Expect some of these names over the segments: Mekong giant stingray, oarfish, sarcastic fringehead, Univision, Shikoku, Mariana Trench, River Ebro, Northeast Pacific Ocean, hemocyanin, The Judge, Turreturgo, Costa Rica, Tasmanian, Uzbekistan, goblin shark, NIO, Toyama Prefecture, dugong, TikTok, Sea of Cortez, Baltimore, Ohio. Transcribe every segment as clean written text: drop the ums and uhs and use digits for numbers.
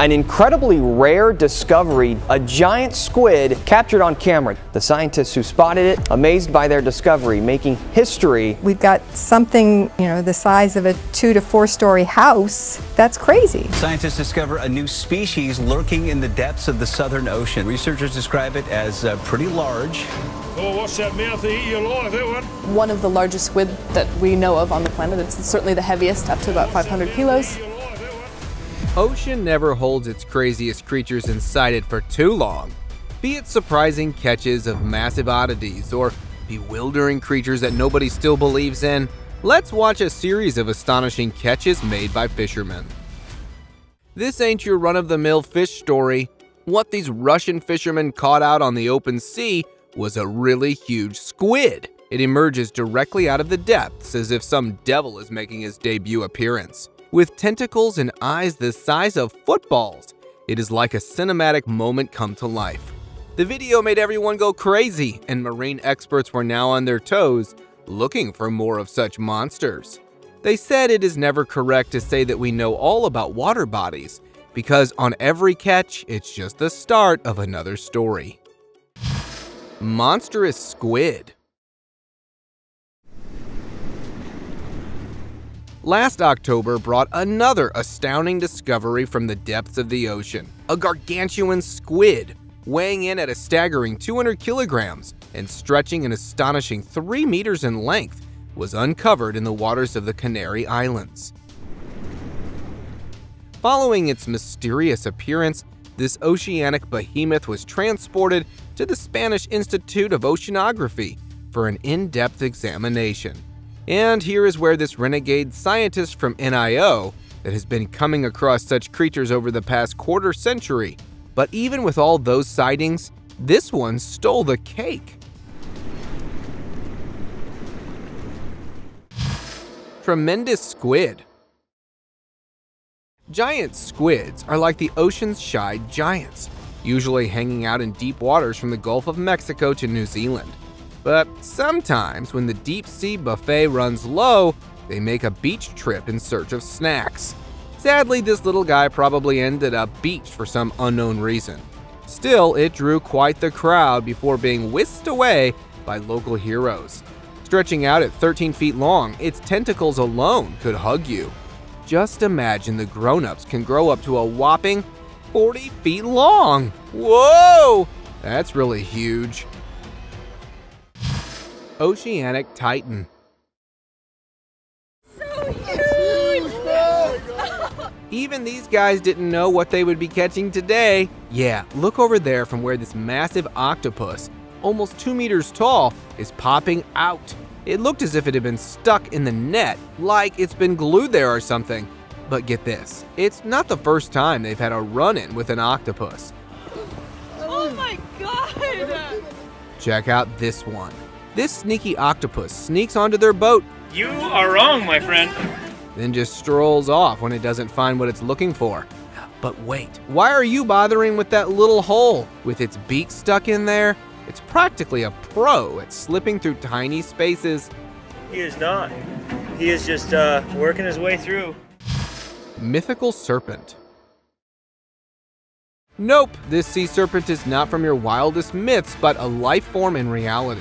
an incredibly rare discovery, a giant squid captured on camera. The scientists who spotted it, amazed by their discovery, making history. We've got something, you know, the size of a 2 to 4 story house. That's crazy. Scientists discover a new species lurking in the depths of the Southern Ocean. Researchers describe it as pretty large. Oh, watch that mouth, they eat you alive, that one. One of the largest squid that we know of on the planet. It's certainly the heaviest, up to about 500 kilos. Ocean never holds its craziest creatures inside it for too long, be it surprising catches of massive oddities or bewildering creatures that nobody still believes in. Let's watch a series of astonishing catches made by fishermen. This ain't your run-of-the-mill fish story. What these Russian fishermen caught out on the open sea was a really huge squid. It emerges directly out of the depths as if some devil is making his debut appearance. With tentacles and eyes the size of footballs, it is like a cinematic moment come to life. The video made everyone go crazy, and marine experts were now on their toes looking for more of such monsters. They said it is never correct to say that we know all about water bodies, because on every catch, it's just the start of another story. Monstrous squid. Last October brought another astounding discovery from the depths of the ocean. A gargantuan squid, weighing in at a staggering 200 kilograms and stretching an astonishing 3 meters in length, was uncovered in the waters of the Canary Islands. Following its mysterious appearance, this oceanic behemoth was transported to the Spanish Institute of Oceanography for an in-depth examination. And here is where this renegade scientist from NIO that has been coming across such creatures over the past quarter century. But even with all those sightings, this one stole the cake. Tremendous squid. Giant squids are like the ocean's shy giants, usually hanging out in deep waters from the Gulf of Mexico to New Zealand. But sometimes, when the deep-sea buffet runs low, they make a beach trip in search of snacks. Sadly, this little guy probably ended up beached for some unknown reason. Still, it drew quite the crowd before being whisked away by local heroes. Stretching out at 13 feet long, its tentacles alone could hug you. Just imagine the grown-ups can grow up to a whopping 40 feet long. Whoa! That's really huge. Oceanic Titan. So huge! Even these guys didn't know what they would be catching today. Yeah, look over there from where this massive octopus, almost 2 meters tall, is popping out. It looked as if it had been stuck in the net, like it's been glued there or something. But get this, it's not the first time they've had a run-in with an octopus. Oh my god! Check out this one. This sneaky octopus sneaks onto their boat. You are wrong, my friend. Then just strolls off when it doesn't find what it's looking for. But wait, why are you bothering with that little hole? With its beak stuck in there? It's practically a pro at slipping through tiny spaces. He is not. He is just working his way through. Mythical serpent. Nope, this sea serpent is not from your wildest myths, but a life form in reality.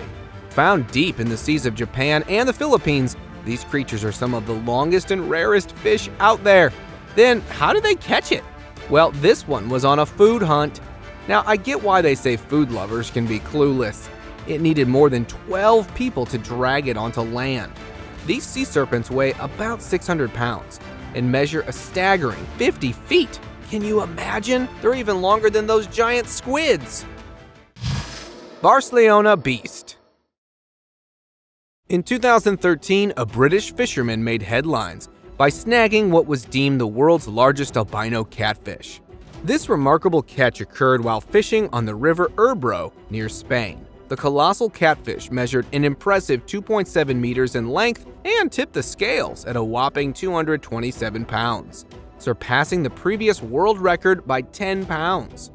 Found deep in the seas of Japan and the Philippines, these creatures are some of the longest and rarest fish out there. Then, how do they catch it? Well, this one was on a food hunt. Now, I get why they say food lovers can be clueless. It needed more than 12 people to drag it onto land. These sea serpents weigh about 600 pounds and measure a staggering 50 feet. Can you imagine? They're even longer than those giant squids. Barcelona beast. In 2013, a British fisherman made headlines by snagging what was deemed the world's largest albino catfish. This remarkable catch occurred while fishing on the River Ebro near Spain. The colossal catfish measured an impressive 2.7 meters in length and tipped the scales at a whopping 227 pounds, surpassing the previous world record by 10 pounds.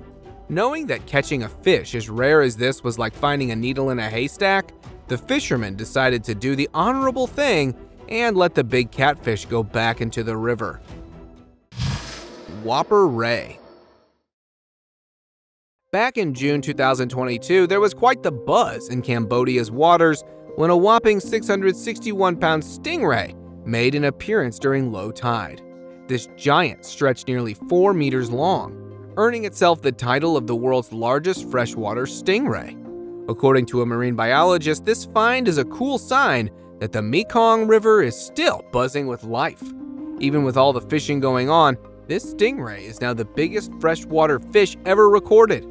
Knowing that catching a fish as rare as this was like finding a needle in a haystack, the fisherman decided to do the honorable thing and let the big catfish go back into the river. Whopper ray. Back in June 2022, there was quite the buzz in Cambodia's waters when a whopping 661-pound stingray made an appearance during low tide. This giant stretched nearly 4 meters long, earning itself the title of the world's largest freshwater stingray. According to a marine biologist, this find is a cool sign that the Mekong River is still buzzing with life. Even with all the fishing going on, this stingray is now the biggest freshwater fish ever recorded.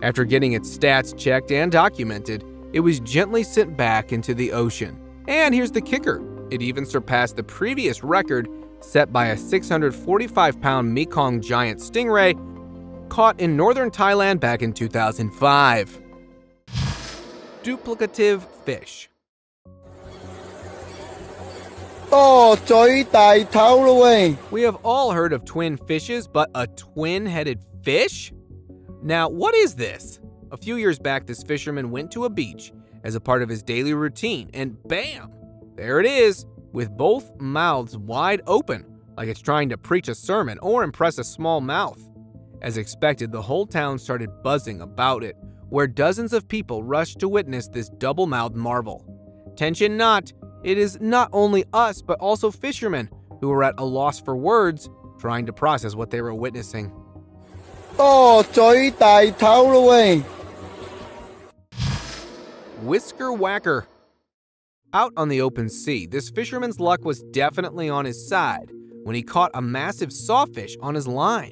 After getting its stats checked and documented, it was gently sent back into the ocean. And here's the kicker, it even surpassed the previous record set by a 645-pound Mekong giant stingray caught in northern Thailand back in 2005. Duplicative fish. We have all heard of twin fishes, but a twin-headed fish? Now, what is this? A few years back, this fisherman went to a beach as a part of his daily routine, and bam! There it is, with both mouths wide open, like it's trying to preach a sermon or impress a small mouth. As expected, the whole town started buzzing about it, where dozens of people rushed to witness this double-mouthed marvel. Tension not, it is not only us, but also fishermen who were at a loss for words, trying to process what they were witnessing. Whisker whacker. Out on the open sea, this fisherman's luck was definitely on his side when he caught a massive sawfish on his line.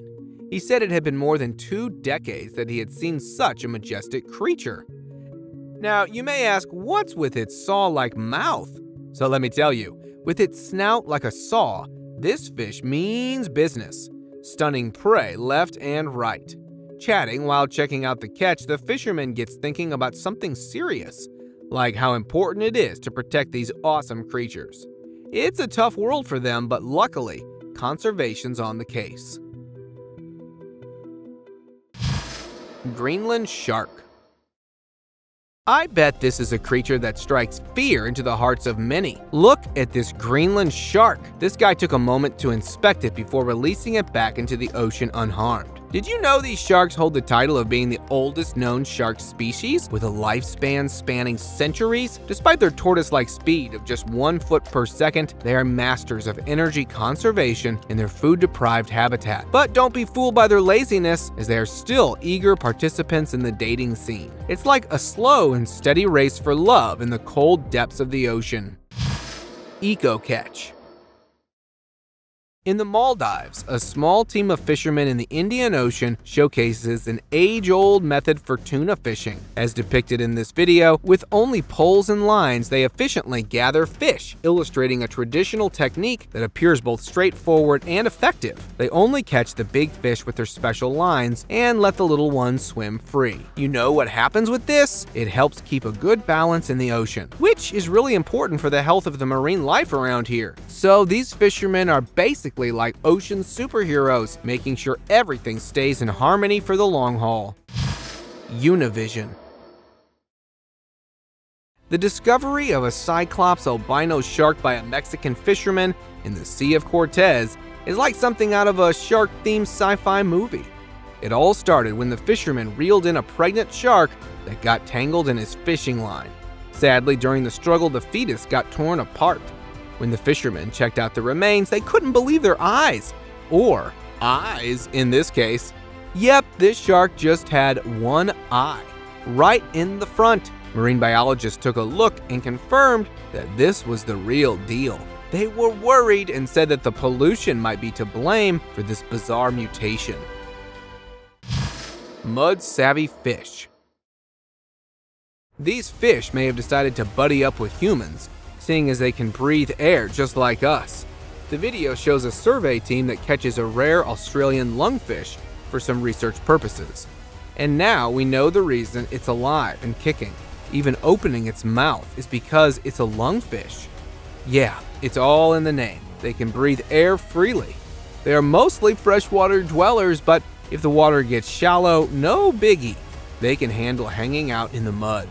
He said it had been more than 2 decades that he had seen such a majestic creature. Now, you may ask, what's with its saw-like mouth? So let me tell you, with its snout like a saw, this fish means business, stunning prey left and right. Chatting while checking out the catch, the fisherman gets thinking about something serious, like how important it is to protect these awesome creatures. It's a tough world for them, but luckily, conservation's on the case. Greenland shark. I bet this is a creature that strikes fear into the hearts of many. Look at this Greenland shark. This guy took a moment to inspect it before releasing it back into the ocean unharmed. Did you know these sharks hold the title of being the oldest known shark species, with a lifespan spanning centuries? Despite their tortoise-like speed of just 1 foot per second, they are masters of energy conservation in their food-deprived habitat. But don't be fooled by their laziness, as they are still eager participants in the dating scene. It's like a slow and steady race for love in the cold depths of the ocean. Eco catch. In the Maldives, a small team of fishermen in the Indian Ocean showcases an age-old method for tuna fishing. As depicted in this video, with only poles and lines, they efficiently gather fish, illustrating a traditional technique that appears both straightforward and effective. They only catch the big fish with their special lines and let the little ones swim free. You know what happens with this? It helps keep a good balance in the ocean, which is really important for the health of the marine life around here. So these fishermen are basically like ocean superheroes, making sure everything stays in harmony for the long haul. Univision. The discovery of a cyclops albino shark by a Mexican fisherman in the Sea of Cortez is like something out of a shark-themed sci-fi movie. It all started when the fisherman reeled in a pregnant shark that got tangled in his fishing line. Sadly, during the struggle, the fetus got torn apart. When the fishermen checked out the remains, they couldn't believe their eyes. Or eyes, in this case. Yep, this shark just had one eye, right in the front. Marine biologists took a look and confirmed that this was the real deal. They were worried and said that the pollution might be to blame for this bizarre mutation. Mud-savvy fish. These fish may have decided to buddy up with humans, seeing as they can breathe air just like us. The video shows a survey team that catches a rare Australian lungfish for some research purposes. And now we know the reason it's alive and kicking, even opening its mouth, is because it's a lungfish. Yeah, it's all in the name. They can breathe air freely. They are mostly freshwater dwellers, but if the water gets shallow, no biggie. They can handle hanging out in the mud.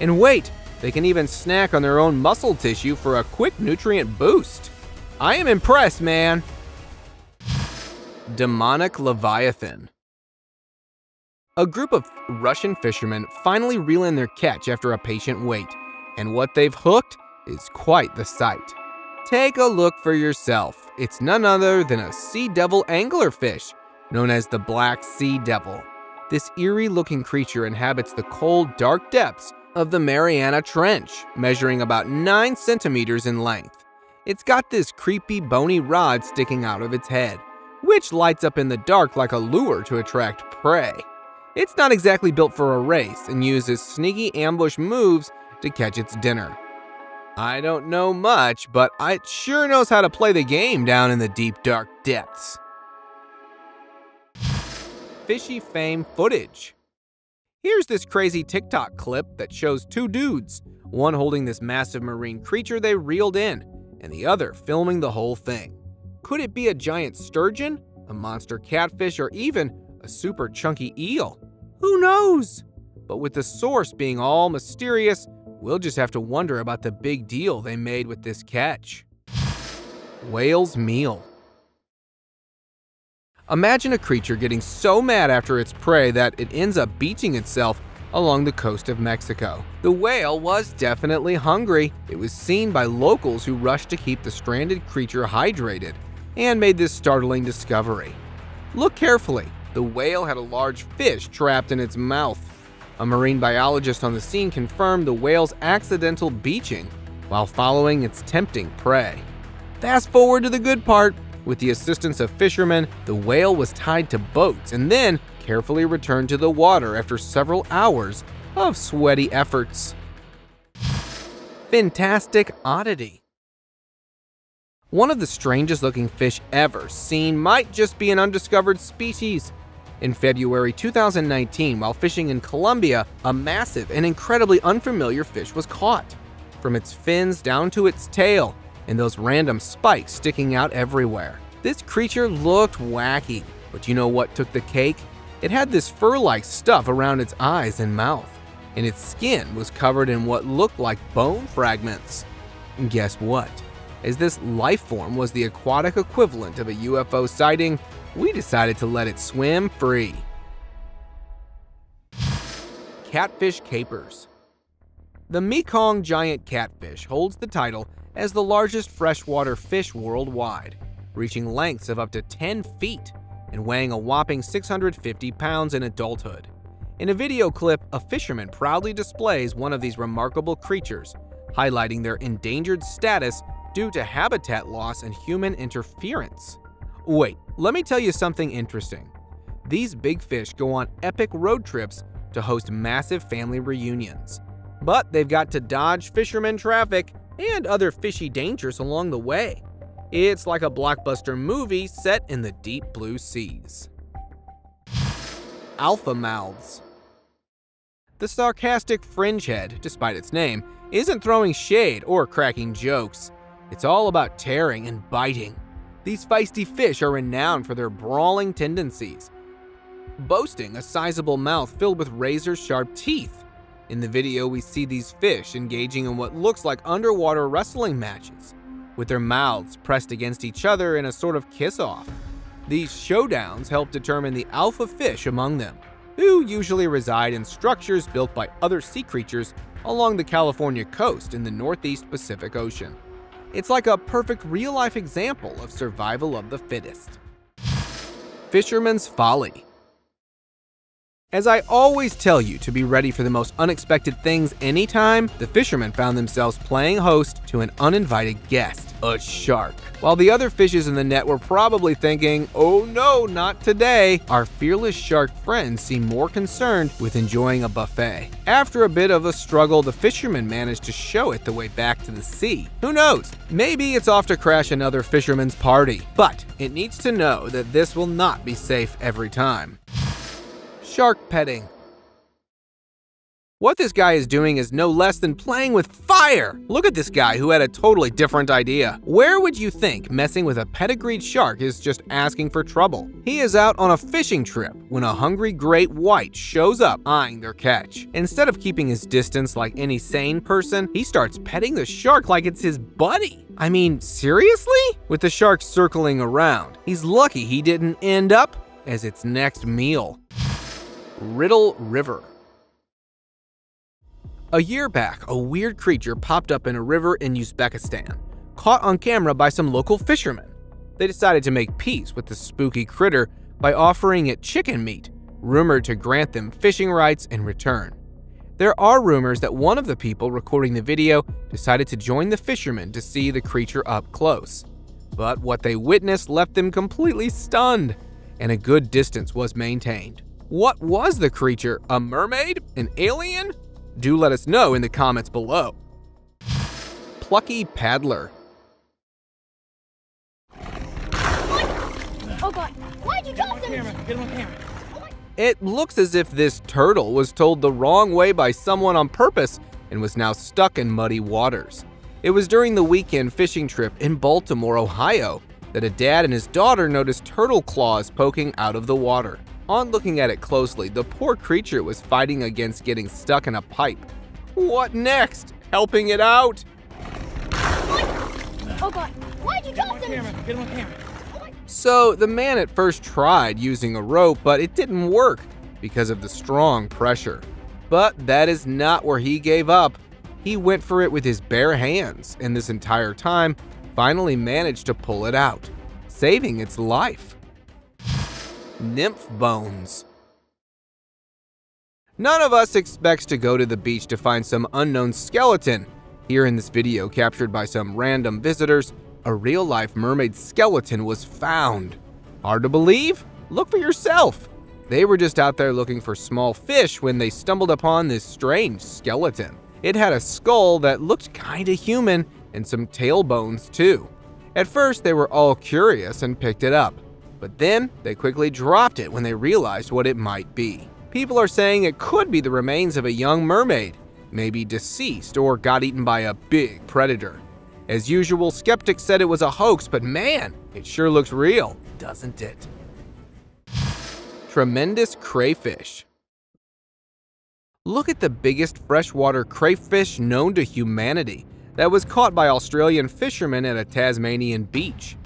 And wait, they can even snack on their own muscle tissue for a quick nutrient boost. I am impressed, man. Demonic leviathan. A group of Russian fishermen finally reel in their catch after a patient wait, and what they've hooked is quite the sight. Take a look for yourself. It's none other than a sea devil anglerfish, known as the black sea devil. This eerie-looking creature inhabits the cold, dark depths of the Mariana Trench, measuring about 9 centimeters in length. It's got this creepy, bony rod sticking out of its head, which lights up in the dark like a lure to attract prey. It's not exactly built for a race and uses sneaky ambush moves to catch its dinner. I don't know much, but it sure knows how to play the game down in the deep, dark depths. Fishy fame footage. Here's this crazy TikTok clip that shows two dudes, one holding this massive marine creature they reeled in, and the other filming the whole thing. Could it be a giant sturgeon, a monster catfish, or even a super chunky eel? Who knows? But with the source being all mysterious, we'll just have to wonder about the big deal they made with this catch. Whale's meal. Imagine a creature getting so mad after its prey that it ends up beaching itself along the coast of Mexico. The whale was definitely hungry. It was seen by locals who rushed to keep the stranded creature hydrated and made this startling discovery. Look carefully. The whale had a large fish trapped in its mouth. A marine biologist on the scene confirmed the whale's accidental beaching while following its tempting prey. Fast forward to the good part. With the assistance of fishermen, the whale was tied to boats and then carefully returned to the water after several hours of sweaty efforts. Fantastic oddity. One of the strangest looking fish ever seen might just be an undiscovered species. In February 2019, while fishing in Colombia, a massive and incredibly unfamiliar fish was caught. From its fins down to its tail, and those random spikes sticking out everywhere. This creature looked wacky, but you know what took the cake? It had this fur-like stuff around its eyes and mouth, and its skin was covered in what looked like bone fragments. And guess what? As this life form was the aquatic equivalent of a UFO sighting, we decided to let it swim free. Catfish capers. The Mekong giant catfish holds the title as the largest freshwater fish worldwide, reaching lengths of up to 10 feet and weighing a whopping 650 pounds in adulthood. In a video clip, a fisherman proudly displays one of these remarkable creatures, highlighting their endangered status due to habitat loss and human interference. Wait, let me tell you something interesting. These big fish go on epic road trips to host massive family reunions, but they've got to dodge fisherman traffic and other fishy dangers along the way. It's like a blockbuster movie set in the deep blue seas. Alpha mouths. The sarcastic fringehead, despite its name, isn't throwing shade or cracking jokes. It's all about tearing and biting. These feisty fish are renowned for their brawling tendencies, boasting a sizable mouth filled with razor-sharp teeth. In the video, we see these fish engaging in what looks like underwater wrestling matches, with their mouths pressed against each other in a sort of kiss-off. These showdowns help determine the alpha fish among them, who usually reside in structures built by other sea creatures along the California coast in the Northeast Pacific Ocean. It's like a perfect real-life example of survival of the fittest. Fisherman's folly. As I always tell you to be ready for the most unexpected things anytime, the fishermen found themselves playing host to an uninvited guest, a shark. While the other fishes in the net were probably thinking, oh no, not today, our fearless shark friends seemed more concerned with enjoying a buffet. After a bit of a struggle, the fishermen managed to show it the way back to the sea. Who knows? Maybe it's off to crash another fisherman's party, but it needs to know that this will not be safe every time. Shark petting. What this guy is doing is no less than playing with fire. Look at this guy who had a totally different idea. Where would you think messing with a pedigreed shark is just asking for trouble? He is out on a fishing trip when a hungry great white shows up eyeing their catch. Instead of keeping his distance like any sane person, he starts petting the shark like it's his buddy. I mean, seriously? With the shark circling around, he's lucky he didn't end up as its next meal. Riddle River. A year back, a weird creature popped up in a river in Uzbekistan, caught on camera by some local fishermen. They decided to make peace with the spooky critter by offering it chicken meat, rumored to grant them fishing rights in return. There are rumors that one of the people recording the video decided to join the fishermen to see the creature up close. But what they witnessed left them completely stunned, and a good distance was maintained. What was the creature? A mermaid? An alien? Do let us know in the comments below. Plucky Paddler. Oh God, why'd you drop this? Get him on camera. It looks as if this turtle was told the wrong way by someone on purpose and was now stuck in muddy waters. It was during the weekend fishing trip in Baltimore, Ohio, that a dad and his daughter noticed turtle claws poking out of the water. On looking at it closely, the poor creature was fighting against getting stuck in a pipe. What next? Helping it out? Oh God, why'd you drop this? Get him on camera. So the man at first tried using a rope, but it didn't work because of the strong pressure. But that is not where he gave up. He went for it with his bare hands, and this entire time finally managed to pull it out, saving its life. Nymph Bones. None of us expects to go to the beach to find some unknown skeleton. Here in this video captured by some random visitors, a real-life mermaid skeleton was found. Hard to believe? Look for yourself. They were just out there looking for small fish when they stumbled upon this strange skeleton. It had a skull that looked kinda human and some tail bones too. At first, they were all curious and picked it up, but then they quickly dropped it when they realized what it might be. People are saying it could be the remains of a young mermaid, maybe deceased or got eaten by a big predator. As usual, skeptics said it was a hoax, but man, it sure looks real, doesn't it? Tremendous crayfish. Look at the biggest freshwater crayfish known to humanity that was caught by Australian fishermen at a Tasmanian beach.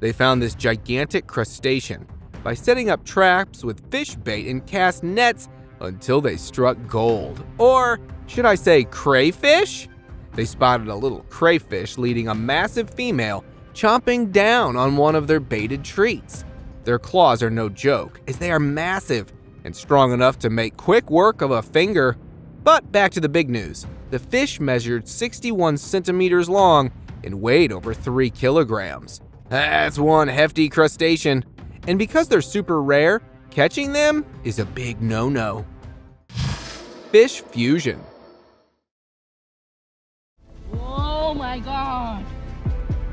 They found this gigantic crustacean by setting up traps with fish bait and cast nets until they struck gold. Or should I say crayfish? They spotted a little crayfish leading a massive female, chomping down on one of their baited treats. Their claws are no joke, as they are massive and strong enough to make quick work of a finger. But back to the big news. The fish measured 61 centimeters long and weighed over 3 kilograms. That's one hefty crustacean. And because they're super rare, catching them is a big no-no. Fish fusion. Oh my God,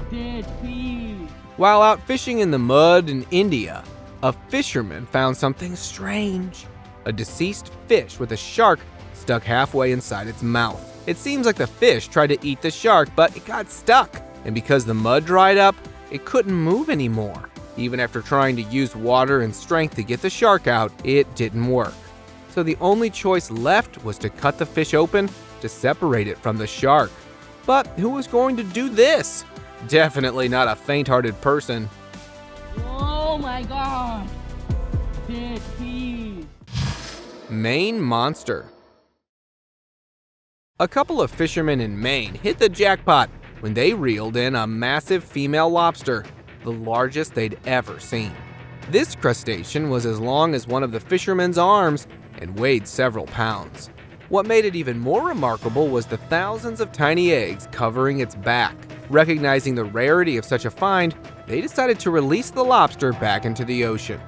dead fish. While out fishing in the mud in India, a fisherman found something strange. A deceased fish with a shark stuck halfway inside its mouth. It seems like the fish tried to eat the shark, but it got stuck. And because the mud dried up, it couldn't move anymore. Even after trying to use water and strength to get the shark out, it didn't work. So the only choice left was to cut the fish open to separate it from the shark. But who was going to do this? Definitely not a faint-hearted person. Oh my God, dead fish. Maine Monster. A couple of fishermen in Maine hit the jackpot when they reeled in a massive female lobster, the largest they'd ever seen. This crustacean was as long as one of the fishermen's arms and weighed several pounds. What made it even more remarkable was the thousands of tiny eggs covering its back. Recognizing the rarity of such a find, they decided to release the lobster back into the ocean.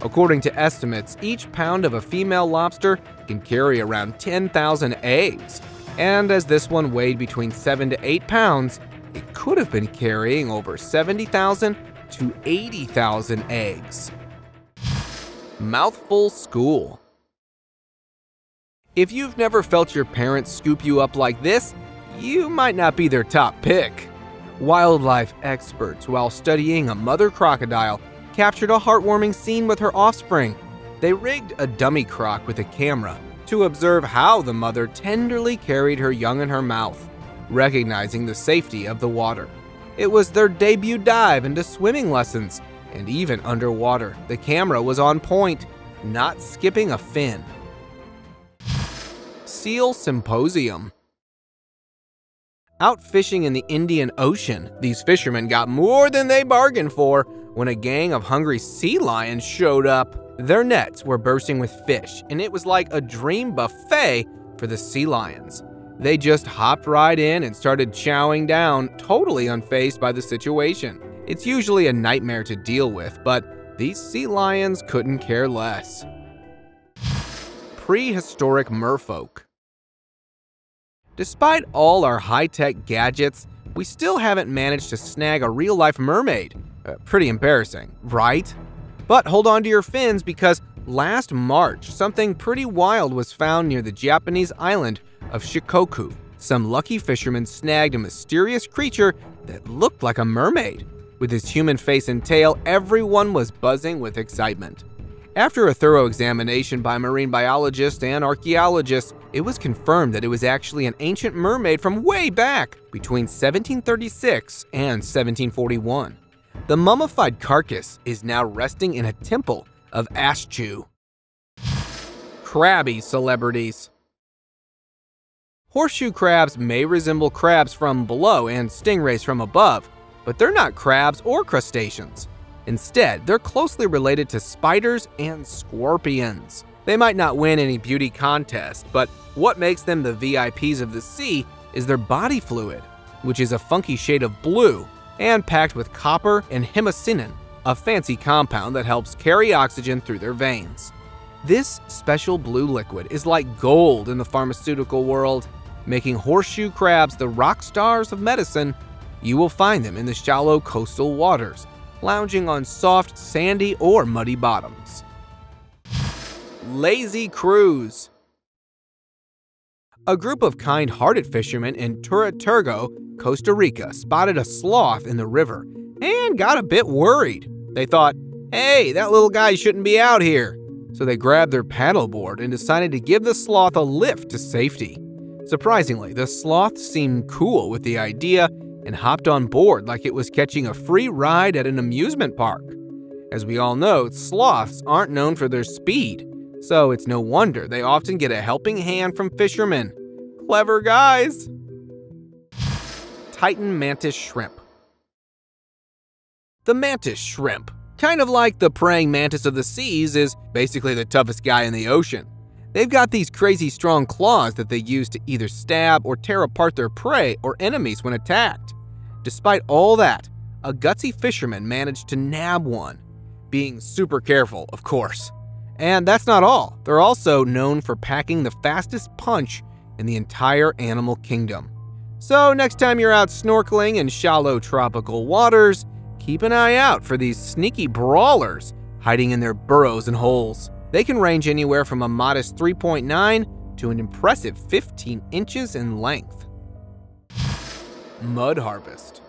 According to estimates, each pound of a female lobster can carry around 10,000 eggs. And as this one weighed between 7 to 8 pounds, it could have been carrying over 70,000 to 80,000 eggs. Mouthful School. If you've never felt your parents scoop you up like this, you might not be their top pick. Wildlife experts, while studying a mother crocodile, captured a heartwarming scene with her offspring. They rigged a dummy croc with a camera to observe how the mother tenderly carried her young in her mouth, recognizing the safety of the water. It was their debut dive into swimming lessons, and even underwater, the camera was on point. not skipping a fin. Seal Symposium. Out fishing in the Indian Ocean, these fishermen got more than they bargained for when a gang of hungry sea lions showed up. Their nets were bursting with fish, and it was like a dream buffet for the sea lions. They just hopped right in and started chowing down, totally unfazed by the situation. It's usually a nightmare to deal with, but these sea lions couldn't care less. Prehistoric merfolk. Despite all our high-tech gadgets, we still haven't managed to snag a real-life mermaid. Pretty embarrassing, right? But hold on to your fins, because last March, something pretty wild was found near the Japanese island of Shikoku. Some lucky fishermen snagged a mysterious creature that looked like a mermaid. With his human face and tail, everyone was buzzing with excitement. After a thorough examination by marine biologists and archaeologists, it was confirmed that it was actually an ancient mermaid from way back, between 1736 and 1741. The mummified carcass is now resting in a temple of Ashchu. Crabby celebrities. Horseshoe crabs may resemble crabs from below and stingrays from above, but they're not crabs or crustaceans. Instead, they're closely related to spiders and scorpions. They might not win any beauty contest, but what makes them the VIPs of the sea is their body fluid, which is a funky shade of blue and packed with copper and hemocyanin, a fancy compound that helps carry oxygen through their veins. This special blue liquid is like gold in the pharmaceutical world, making horseshoe crabs the rock stars of medicine. You will find them in the shallow coastal waters, lounging on soft, sandy, or muddy bottoms. Lazy Cruise. A group of kind-hearted fishermen in Turreturgo, Costa Rica, spotted a sloth in the river and got a bit worried. They thought, hey, that little guy shouldn't be out here. So they grabbed their paddleboard and decided to give the sloth a lift to safety. Surprisingly, the sloth seemed cool with the idea and hopped on board like it was catching a free ride at an amusement park. As we all know, sloths aren't known for their speed, so it's no wonder they often get a helping hand from fishermen. Clever guys! Titan mantis shrimp. The mantis shrimp, kind of like the praying mantis of the seas, is basically the toughest guy in the ocean. They've got these crazy strong claws that they use to either stab or tear apart their prey or enemies when attacked. Despite all that, a gutsy fisherman managed to nab one, being super careful, of course. And that's not all. They're also known for packing the fastest punch in the entire animal kingdom. So next time you're out snorkeling in shallow tropical waters, keep an eye out for these sneaky brawlers hiding in their burrows and holes. They can range anywhere from a modest 3.9 to an impressive 15 inches in length. Mud harvest.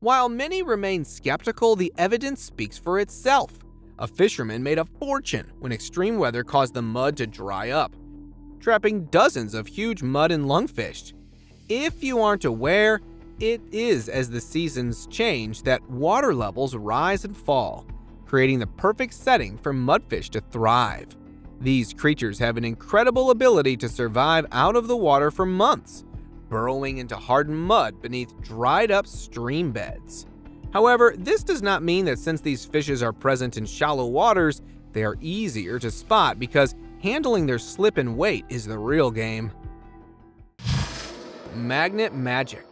While many remain skeptical, the evidence speaks for itself. A fisherman made a fortune when extreme weather caused the mud to dry up, trapping dozens of huge mud and lungfish. If you aren't aware, it is as the seasons change that water levels rise and fall, creating the perfect setting for mudfish to thrive. These creatures have an incredible ability to survive out of the water for months, burrowing into hardened mud beneath dried-up stream beds. However, this does not mean that since these fishes are present in shallow waters, they are easier to spot, because handling their slip and weight is the real game. Magnet magic.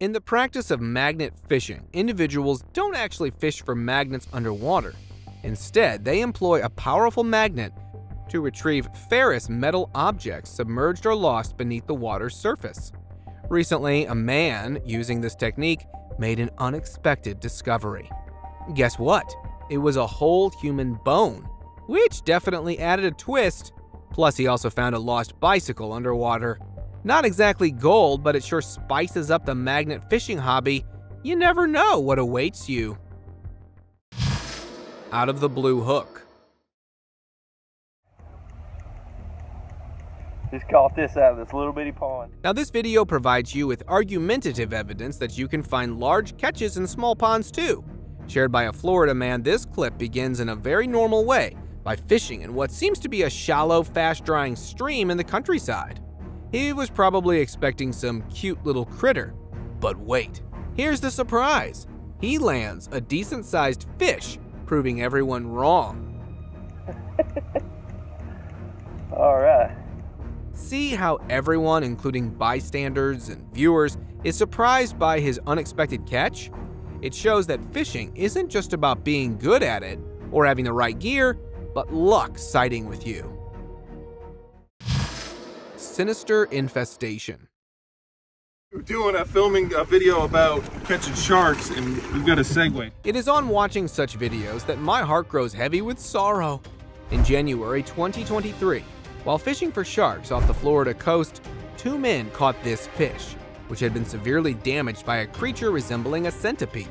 In the practice of magnet fishing, individuals don't actually fish for magnets underwater. Instead, they employ a powerful magnet to retrieve ferrous metal objects submerged or lost beneath the water's surface. Recently, a man using this technique made an unexpected discovery. Guess what? It was a whole human bone, which definitely added a twist. Plus, he also found a lost bicycle underwater. Not exactly gold, but it sure spices up the magnet fishing hobby. You never know what awaits you. Out of the blue hook. Just caught this out of this little bitty pond. Now, this video provides you with argumentative evidence that you can find large catches in small ponds too. Shared by a Florida man, this clip begins in a very normal way, by fishing in what seems to be a shallow, fast-drying stream in the countryside. He was probably expecting some cute little critter, but wait, here's the surprise. He lands a decent-sized fish, proving everyone wrong. All right. See how everyone, including bystanders and viewers, is surprised by his unexpected catch? It shows that fishing isn't just about being good at it or having the right gear, but luck siding with you. Sinister infestation. We're filming a video about catching sharks, and we've got a segue. It is on watching such videos that my heart grows heavy with sorrow. In January 2023, while fishing for sharks off the Florida coast, two men caught this fish, which had been severely damaged by a creature resembling a centipede.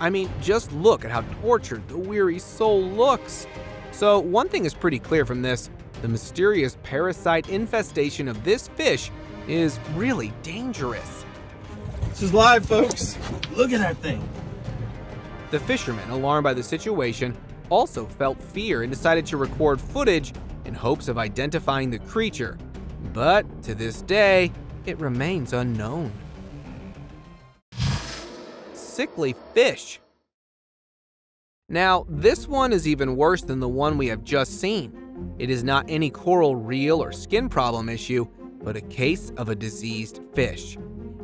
I mean, just look at how tortured the weary soul looks. So one thing is pretty clear from this: the mysterious parasite infestation of this fish is really dangerous. This is live, folks. Look at that thing. The fishermen, alarmed by the situation, also felt fear and decided to record footage in hopes of identifying the creature. But to this day, it remains unknown. Sickly fish. Now, this one is even worse than the one we have just seen. It is not any coral reel or skin problem issue, but a case of a diseased fish.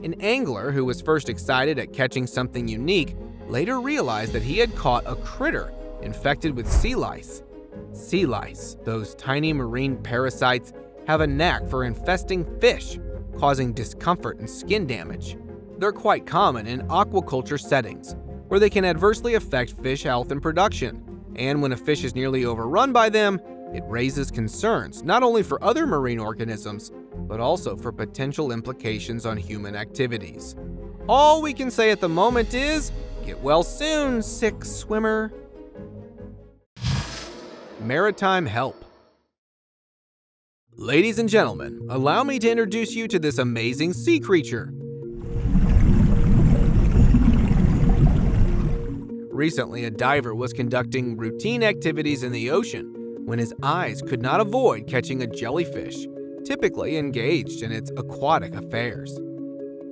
An angler who was first excited at catching something unique later realized that he had caught a critter infected with sea lice. Sea lice, those tiny marine parasites, have a knack for infesting fish, causing discomfort and skin damage. They're quite common in aquaculture settings, where they can adversely affect fish health and production, and when a fish is nearly overrun by them, it raises concerns not only for other marine organisms, but also for potential implications on human activities. All we can say at the moment is, get well soon, sick swimmer. Maritime help. Ladies and gentlemen, allow me to introduce you to this amazing sea creature. Recently, a diver was conducting routine activities in the ocean when his eyes could not avoid catching a jellyfish, typically engaged in its aquatic affairs.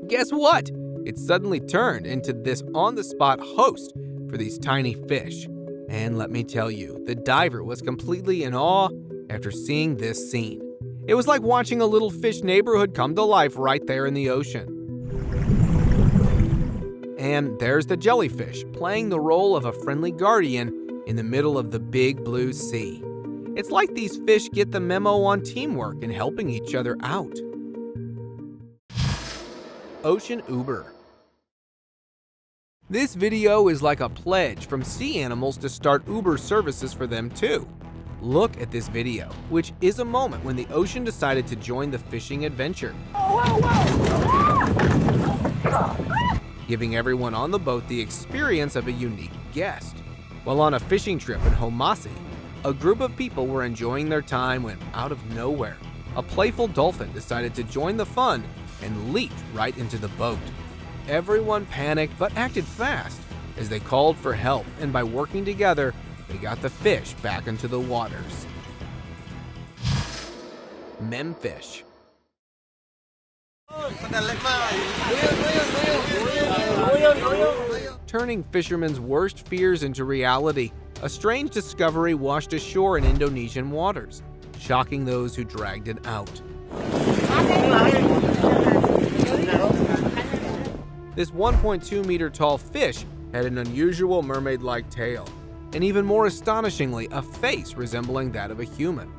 Guess what? It suddenly turned into this on-the-spot host for these tiny fish. And let me tell you, the diver was completely in awe after seeing this scene. It was like watching a little fish neighborhood come to life right there in the ocean. And there's the jellyfish playing the role of a friendly guardian in the middle of the big blue sea. It's like these fish get the memo on teamwork and helping each other out. Ocean Uber. This video is like a pledge from sea animals to start Uber services for them too. Look at this video, which is a moment when the ocean decided to join the fishing adventure. Whoa, whoa, whoa. Ah! Giving everyone on the boat the experience of a unique guest. While on a fishing trip in Homasi, a group of people were enjoying their time when, out of nowhere, a playful dolphin decided to join the fun and leaped right into the boat. Everyone panicked but acted fast as they called for help, and by working together, they got the fish back into the waters. Memfish. Turning fishermen's worst fears into reality, a strange discovery washed ashore in Indonesian waters, shocking those who dragged it out. This 1.2-meter-tall fish had an unusual mermaid-like tail, and even more astonishingly, a face resembling that of a human.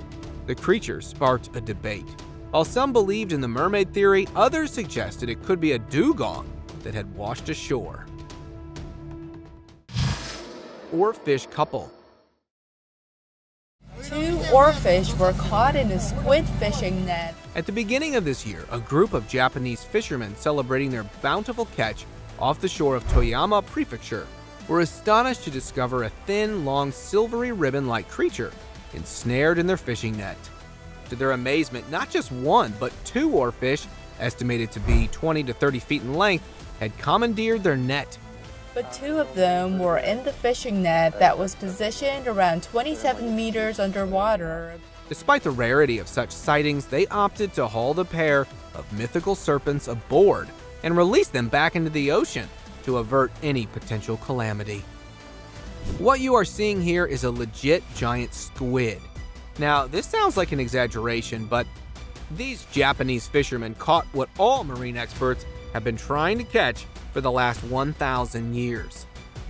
The creature sparked a debate. While some believed in the mermaid theory, others suggested it could be a dugong that had washed ashore. Oarfish couple. Two oarfish were caught in a squid fishing net. At the beginning of this year, a group of Japanese fishermen celebrating their bountiful catch off the shore of Toyama Prefecture were astonished to discover a thin, long, silvery ribbon-like creature ensnared in their fishing net. To their amazement, not just one, but two oarfish, estimated to be 20 to 30 feet in length, had commandeered their net. but two of them were in the fishing net that was positioned around 27 meters underwater. Despite the rarity of such sightings, they opted to haul the pair of mythical serpents aboard and release them back into the ocean to avert any potential calamity. What you are seeing here is a legit giant squid. Now, this sounds like an exaggeration, but these Japanese fishermen caught what all marine experts have been trying to catch for the last 1,000 years.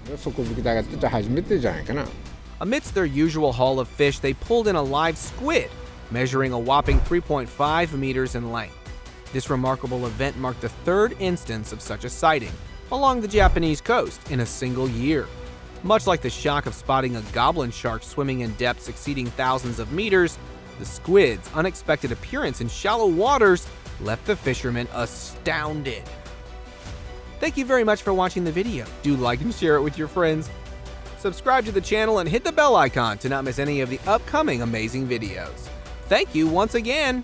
Amidst their usual haul of fish, they pulled in a live squid, measuring a whopping 3.5 meters in length. This remarkable event marked the third instance of such a sighting along the Japanese coast in a single year. Much like the shock of spotting a goblin shark swimming in depths exceeding thousands of meters, the squid's unexpected appearance in shallow waters left the fishermen astounded. Thank you very much for watching the video. Do like and share it with your friends. Subscribe to the channel and hit the bell icon to not miss any of the upcoming amazing videos. Thank you once again.